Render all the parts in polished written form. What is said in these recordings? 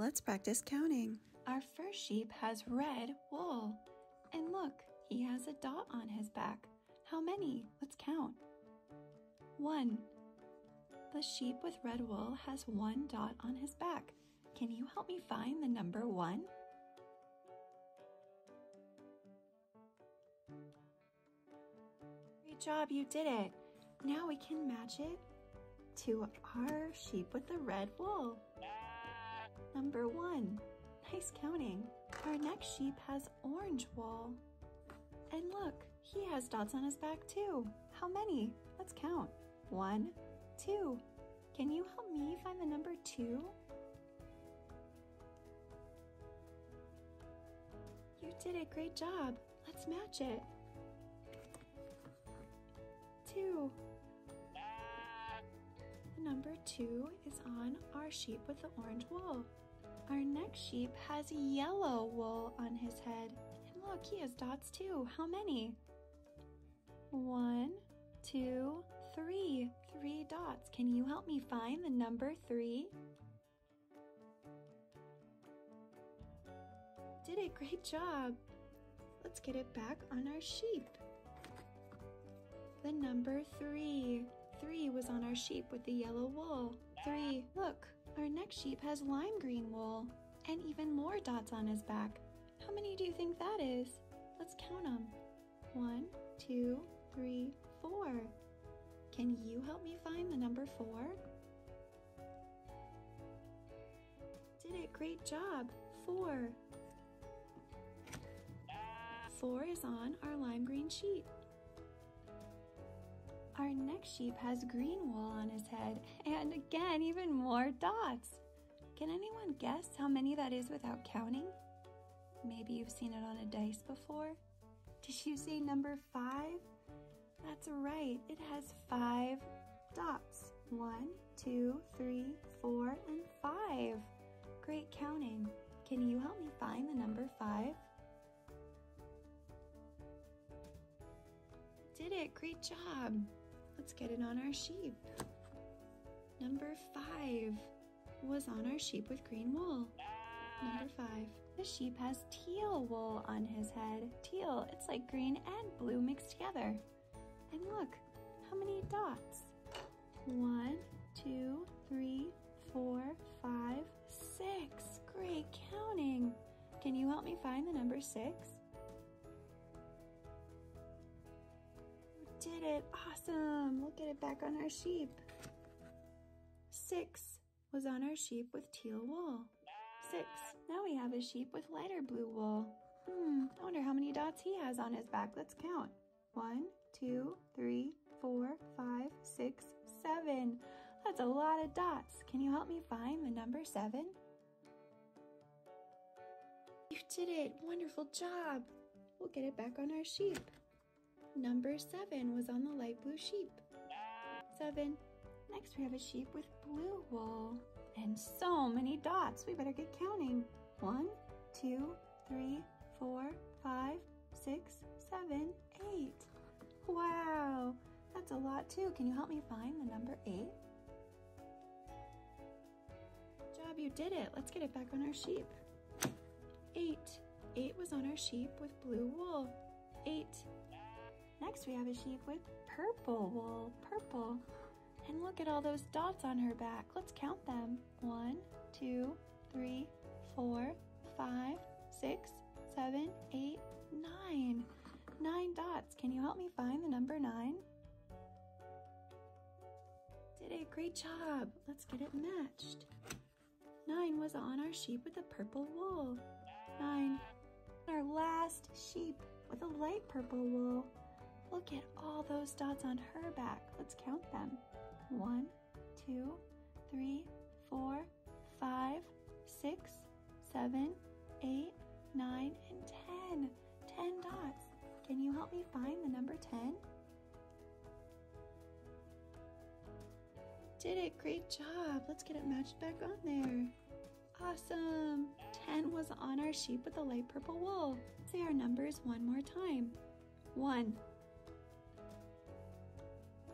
Let's practice counting. Our first sheep has red wool. And look, he has a dot on his back. How many? Let's count. 1. The sheep with red wool has 1 dot on his back. Can you help me find the number 1? Great job, you did it. Now we can match it to our sheep with the red wool. Number 1. Nice counting. Our next sheep has orange wool. And look, he has dots on his back too. How many? Let's count. 1, 2. Can you help me find the number 2? You did a great job. Let's match it. 2. The number 2 is on our sheep with the orange wool. Our next sheep has yellow wool on his head. And look, he has dots too. How many? 1, 2, 3. 3 dots. Can you help me find the number 3? Did a great job. Let's get it back on our sheep. The number 3. 3 was on our sheep with the yellow wool. 3. Look, our next sheep has lime green wool and even more dots on his back. How many do you think that is? Let's count them. 1, 2, 3, 4. Can you help me find the number 4? Did a great job. 4. 4 is on our lime green sheep. Our next sheep has green wool on his head, and again, even more dots. Can anyone guess how many that is without counting? Maybe you've seen it on a dice before. Did you see number 5? That's right, it has 5 dots. 1, 2, 3, 4, and 5. Great counting. Can you help me find the number 5? Did it, great job. Let's get it on our sheep. Number 5 was on our sheep with green wool. Number 5. The sheep has teal wool on his head. Teal, it's like green and blue mixed together. And look, how many dots? 1, 2, 3, 4, 5, 6. Great counting. Can you help me find the number 6? Did it, awesome. We'll get it back on our sheep. 6 was on our sheep with teal wool. 6, now we have a sheep with lighter blue wool. I wonder how many dots he has on his back. Let's count. 1, 2, 3, 4, 5, 6, 7. That's a lot of dots. Can you help me find the number 7? You did it, wonderful job. We'll get it back on our sheep. Number 7 was on the light blue sheep. 7. Next we have a sheep with blue wool. And so many dots. We better get counting. 1, 2, 3, 4, 5, 6, 7, 8. Wow, that's a lot too. Can you help me find the number 8? Good job, you did it. Let's get it back on our sheep. 8. 8 was on our sheep with blue wool. 8. Next we have a sheep with purple wool, purple. And look at all those dots on her back. Let's count them. 1, 2, 3, 4, 5, 6, 7, 8, 9. 9 dots. Can you help me find the number 9? Did a great job. Let's get it matched. 9 was on our sheep with the purple wool. 9. Our last sheep with a light purple wool. Look at all those dots on her back. Let's count them. 1, 2, 3, 4, 5, 6, 7, 8, 9, and 10. 10 dots. Can you help me find the number 10? Did it, great job. Let's get it matched back on there. Awesome. 10 was on our sheep with the light purple wool. Let's say our numbers one more time. 1,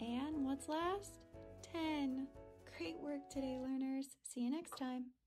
and what's last? 10. Great work today, learners. See you next time.